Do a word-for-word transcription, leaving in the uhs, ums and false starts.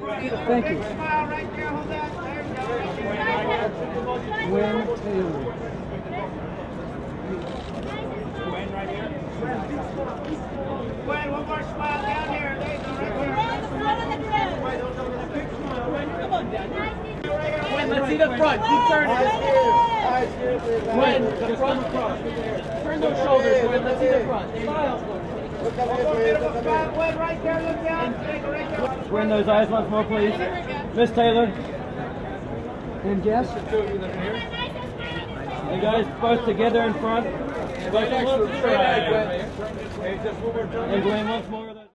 Thank you. Gwen Taylor. Gwen right here. Gwen, one more smile down here. There's one right here. Come on down. Gwen, let's see the front. Keep turning. Gwen, the front front. Turn those shoulders, Gwen. Let's see the front. Smile. Look at Gwen right there, look down. Squint those eyes once more, please. Miss Taylor. And Jess. You guys both together in front. And Gwen once more.